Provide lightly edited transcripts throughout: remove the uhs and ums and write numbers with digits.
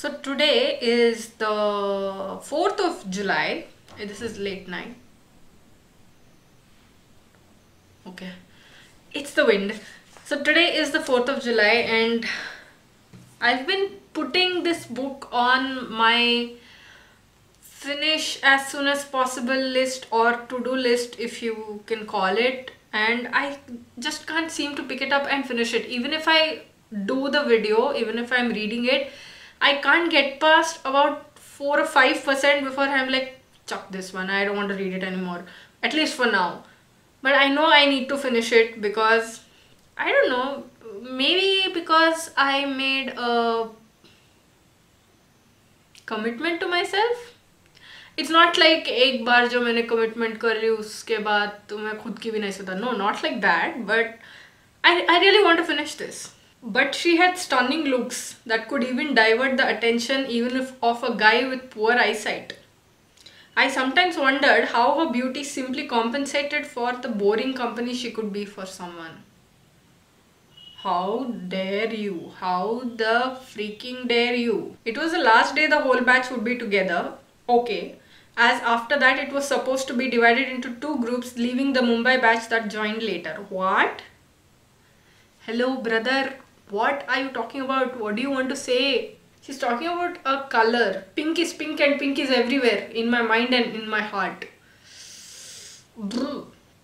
So today is the 4th of July. This is late night. Okay, it's the wind. So today is the 4th of July and I've been putting this book on my finish as soon as possible list or to-do list, if you can call it, and I just can't seem to pick it up and finish it. Even if I do the video, even if I'm reading it, I can't get past about 4 or 5% before I'm like, chuck this one, I don't want to read it anymore, at least for now. But I know I need to finish it because, I don't know, maybe because I made a commitment to myself. It's not like ek baar jo maine commitment kar li uske baad to main khud ki bhi nahi sota. No, not like that, but I really want to finish this. But she had stunning looks that could even divert the attention of a guy with poor eyesight. I sometimes wondered how her beauty simply compensated for the boring company she could be for someone. How dare you? How the freaking dare you? It was the last day the whole batch would be together. Okay, as after that it was supposed to be divided into two groups, leaving the Mumbai batch that joined later. What? Hello brother, what are you talking about? What do you want to say? She's talking about a color. Pink is pink and pink is everywhere in my mind and in my heart.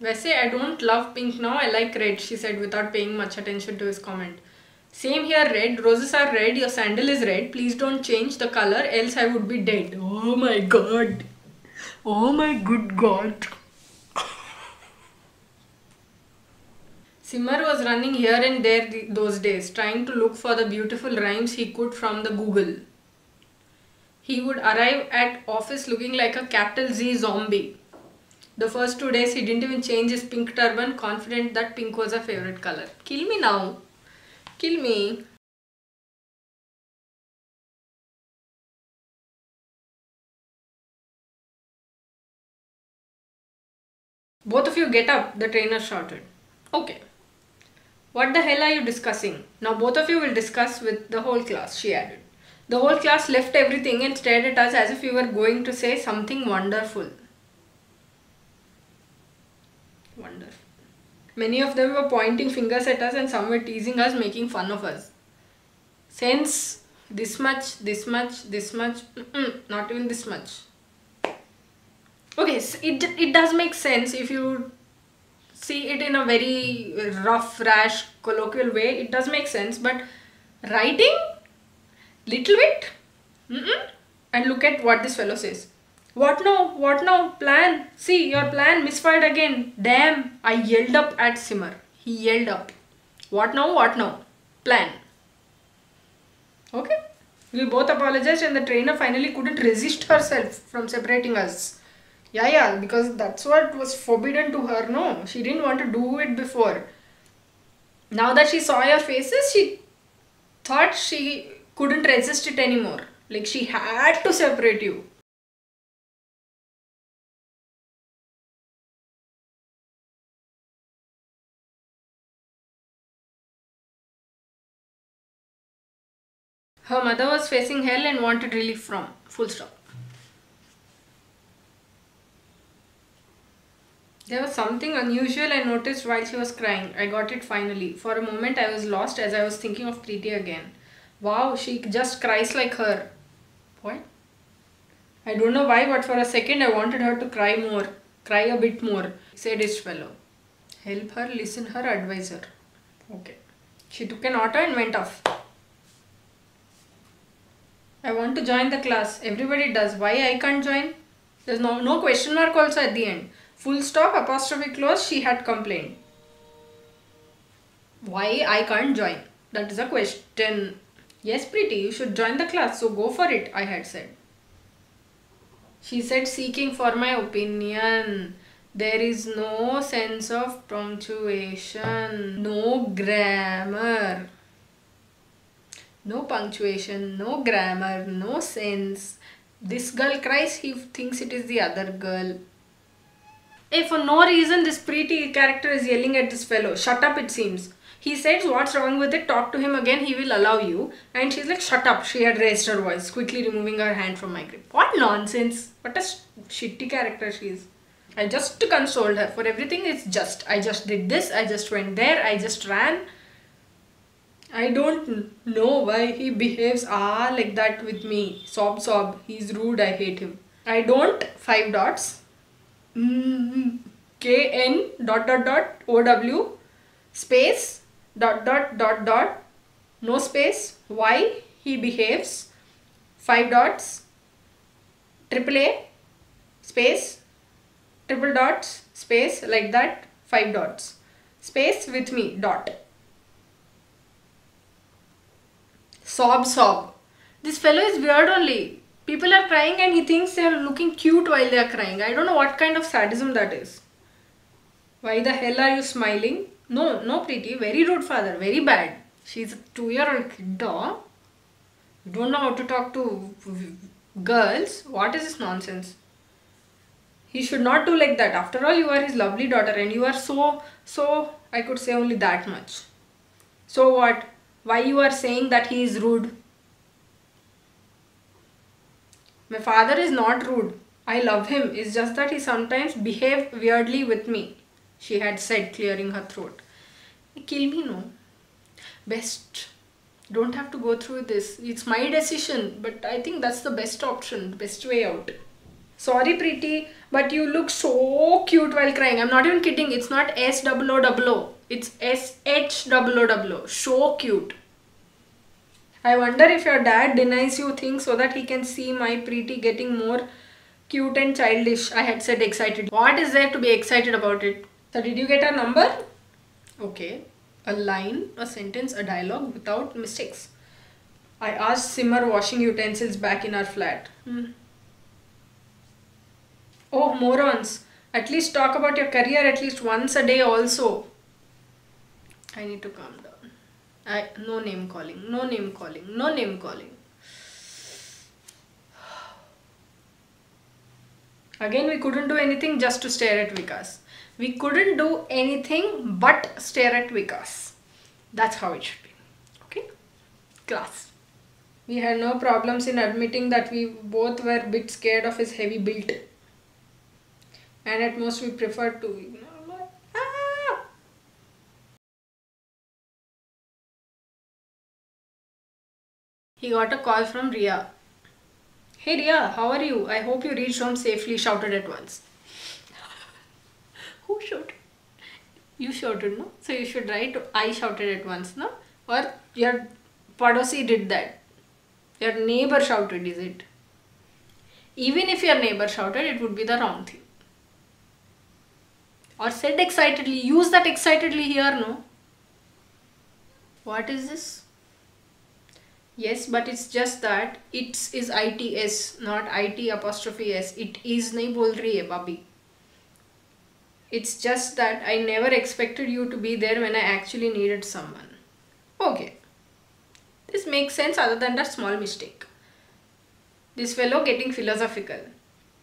Vaise, I don't love pink now, I like red, she said without paying much attention to his comment. Same here, red. Roses are red, your sandal is red. Please don't change the color, else I would be dead. Oh my god. Oh my good god. Simar was running here and there those days, trying to look for the beautiful rhymes he could from the Google. He would arrive at office looking like a capital Z zombie. The first 2 days he didn't even change his pink turban, confident that pink was a favorite color. Kill me now. Kill me. Both of you get up, the trainer shouted. Okay. What the hell are you discussing? Now both of you will discuss with the whole class, she added. The whole class left everything and stared at us as if we were going to say something wonderful. Wonderful. Many of them were pointing fingers at us and some were teasing us, making fun of us. Since this much, not even this much. Okay, so it does make sense if you see it in a very rough, rash, colloquial way. It does make sense, but writing? Little bit? And look at what this fellow says. What now, plan, see, your plan misfired again, damn, I yelled up at Simar. He yelled up, what now, plan. Okay, we both apologized and the trainer finally couldn't resist herself from separating us. Yeah, because that's what was forbidden to her, no, she didn't want to do it before. Now that she saw your faces, she thought she couldn't resist it anymore, like she had to separate you. Her mother was facing hell and wanted relief from. Full stop. There was something unusual I noticed while she was crying. I got it finally. For a moment I was lost as I was thinking of Preeti again. Wow, she just cries like her. What? I don't know why, but for a second I wanted her to cry more. Cry a bit more, said this fellow. Help her, listen her, advise her. Okay. She took an auto and went off. I want to join the class. Everybody does. Why I can't join? There's no question mark also at the end. Full stop, apostrophe close, she had complained. Why I can't join? That is a question. Yes, Preeti, you should join the class, so go for it, I had said. She said, seeking for my opinion. There is no sense of punctuation, no grammar. No punctuation, no grammar, no sense. This girl cries, he thinks it is the other girl. Hey, for no reason this Preeti character is yelling at this fellow. Shut up, it seems. He says, what's wrong with it? Talk to him again, he will allow you. And she's like, shut up. She had raised her voice, quickly removing her hand from my grip. What nonsense. What a shitty character she is. I just consoled her for everything. It's just, I just did this, I just went there, I just ran. I don't know why he behaves like that with me. Sob, sob. He's rude. I hate him. I don't. 5 dots. KN dot dot dot OW space dot dot dot dot no space. Why he behaves. 5 dots. AAA space. Triple dots space like that. 5 dots. Space with me dot. Sob, sob. This fellow is weird only. People are crying and he thinks they are looking cute while they are crying. I don't know what kind of sadism that is. Why the hell are you smiling? No, no, Preeti. Very rude father. Very bad. She's a 2-year-old kid. Duh. You don't know how to talk to girls. What is this nonsense? He should not do like that. After all, you are his lovely daughter and you are so, I could say only that much. So what? Why you are saying that he is rude? My father is not rude. I love him. It's just that he sometimes behaves weirdly with me. She had said, clearing her throat. Kill me, no. Best. Don't have to go through this. It's my decision. But I think that's the best option. Best way out. Sorry, Preeti. But you look so cute while crying. I'm not even kidding. It's not S-O-O-O. It's S-H-O-O-O. So cute. I wonder if your dad denies you things so that he can see my Preeti getting more cute and childish. I had said excited. What is there to be excited about it? So did you get her number? Okay. A line, a sentence, a dialogue without mistakes. I asked Simmer washing utensils back in our flat. Oh, morons. At least talk about your career at least once a day also. I need to calm down. No name calling, no name calling, no name calling. Again, we couldn't do anything just to stare at Vikas. We couldn't do anything but stare at Vikas. That's how it should be. Okay? Class. We had no problems in admitting that we both were a bit scared of his heavy build. And at most, we preferred to ignore. He got a call from Riya. Hey Riya, how are you? I hope you reached home safely, shouted at once. Who shouted? You shouted, no? So you should write, I shouted at once, no? Or your padosi did that. Your neighbor shouted, is it? Even if your neighbor shouted, it would be the wrong thing. Or said excitedly. Use that excitedly here, no? What is this? Yes, but it's just that it's is ITS, not IT apostrophe S. It is nahi bol rahi hai, babi. It's just that I never expected you to be there when I actually needed someone. Okay. This makes sense other than that small mistake. This fellow getting philosophical.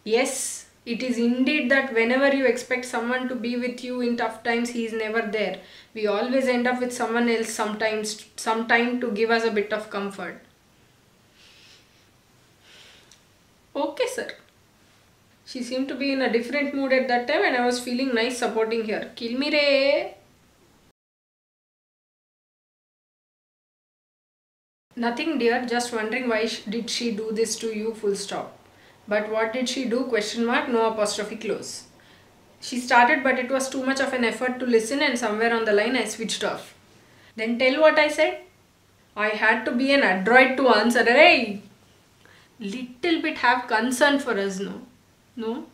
Yes, it is indeed that whenever you expect someone to be with you in tough times, he is never there. We always end up with someone else sometime to give us a bit of comfort. Okay, sir. She seemed to be in a different mood at that time and I was feeling nice supporting her. Kill me, re. Nothing, dear. Just wondering why did she do this to you, full stop. But what did she do? Question mark, no apostrophe, close. She started, but it was too much of an effort to listen and somewhere on the line I switched off. Then tell what I said. I had to be an adroit to answer. Hey! Little bit have concern for us, no? No?